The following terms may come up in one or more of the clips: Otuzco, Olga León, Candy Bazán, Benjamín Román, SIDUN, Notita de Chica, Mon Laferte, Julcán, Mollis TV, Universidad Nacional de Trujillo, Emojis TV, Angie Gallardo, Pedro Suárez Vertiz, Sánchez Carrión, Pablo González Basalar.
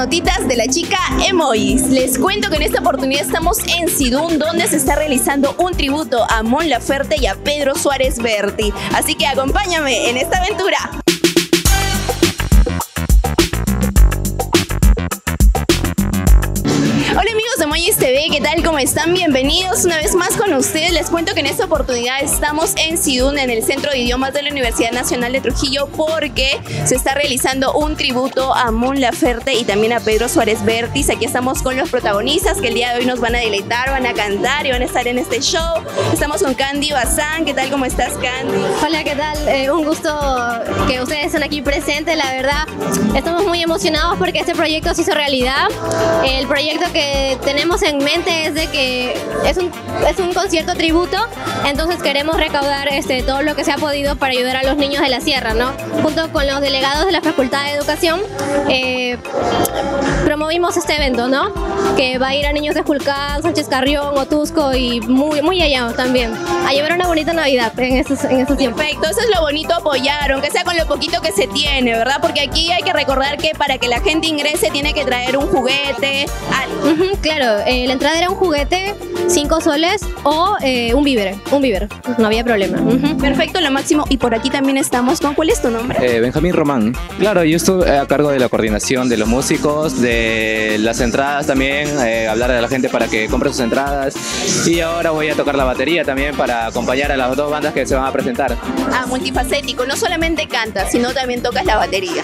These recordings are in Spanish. notitas de la chica Emojis. Les cuento que en esta oportunidad estamos en SIDUN, donde se está realizando un tributo a Mon Laferte y a Pedro Suárez Vertiz. Así que acompáñame en esta aventura. Mollis TV, ¿qué tal? ¿Cómo están? Bienvenidos una vez más con ustedes. Les cuento que en esta oportunidad estamos en SIDUN, en el Centro de Idiomas de la Universidad Nacional de Trujillo, porque se está realizando un tributo a Mon Laferte y también a Pedro Suárez Vertiz. Aquí estamos con los protagonistas que el día de hoy nos van a deleitar, van a cantar y van a estar en este show. Estamos con Candy Bazán. ¿Qué tal? ¿Cómo estás, Candy? Hola, ¿qué tal? Un gusto que ustedes estén aquí presentes. La verdad, estamos muy emocionados porque este proyecto se hizo realidad. El proyecto que tenemos en mente es de que es un concierto tributo, entonces queremos recaudar todo lo que se ha podido para ayudar a los niños de la sierra, ¿no? Junto con los delegados de la Facultad de Educación promovimos este evento, ¿no? Que va a ir a niños de Julcán, Sánchez Carrión, Otuzco y muy, muy allá también, a llevar una bonita Navidad en estos tiempos. Perfecto, eso es lo bonito, apoyar, aunque sea con lo poquito que se tiene, ¿verdad? Porque aquí hay que recordar que para que la gente ingrese tiene que traer un juguete, algo. Claro, la entrada era un juguete, 5 soles o un vívere, no había problema. Perfecto, lo máximo. Y por aquí también estamos con, ¿cuál es tu nombre? Benjamín Román. Claro, yo estuve a cargo de la coordinación de los músicos, de las entradas también, hablar a la gente para que compre sus entradas. Y ahora voy a tocar la batería también para acompañar a las dos bandas que se van a presentar. Ah, multifacético, no solamente cantas, sino también tocas la batería.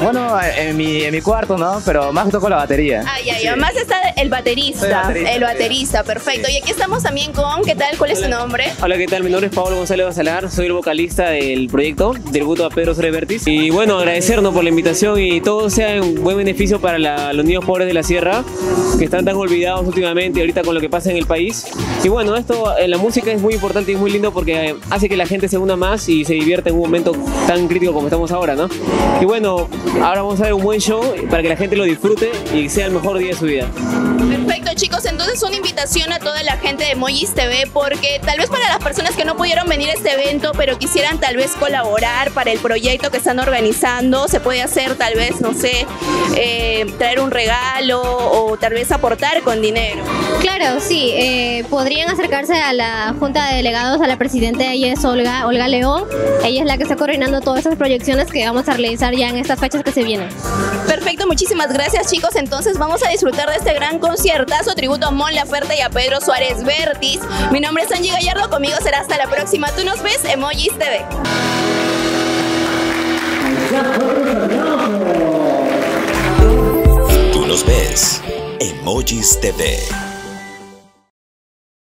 Bueno, en mi cuarto, ¿no? Pero más toco la batería. Sí. Además está el baterista. El baterista, perfecto. Sí. Y aquí estamos también con, ¿qué tal? ¿Cuál es tu nombre? Hola, ¿qué tal? Mi nombre es Pablo González Basalar, soy el vocalista del proyecto, tributo a Pedro Suárez Vertiz. Y bueno, agradecernos por la invitación y todo sea en buen beneficio para los niños pobres de la sierra, que están tan olvidados últimamente ahorita con lo que pasa en el país. Y bueno, esto en la música es muy importante y es muy lindo porque hace que la gente se una más y se divierta en un momento tan crítico como estamos ahora, ¿no? Y bueno, ahora vamos a ver un buen show para que la gente lo disfrute y sea el mejor día de su vida. Perfecto, chicos, entonces una invitación a toda la gente de Mollis TV, porque tal vez para las personas que no pudieron venir a este evento pero quisieran tal vez colaborar para el proyecto que están organizando, se puede hacer tal vez, no sé, traer un regalo o tal vez aportar con dinero. Claro, sí, podrían acercarse a la Junta de Delegados, a la presidenta, ella es Olga León, ella es la que está coordinando todas estas proyecciones que vamos a realizar ya en estas fechas que se vienen. Perfecto, muchísimas gracias, chicos, entonces vamos a disfrutar de este gran conciertazo, tributo a Mon Laferte y a Pedro Suárez Vertiz. Mi nombre es Angie Gallardo, conmigo será hasta la próxima. Tú nos ves, Emojis TV. Tú nos ves, Emojis TV.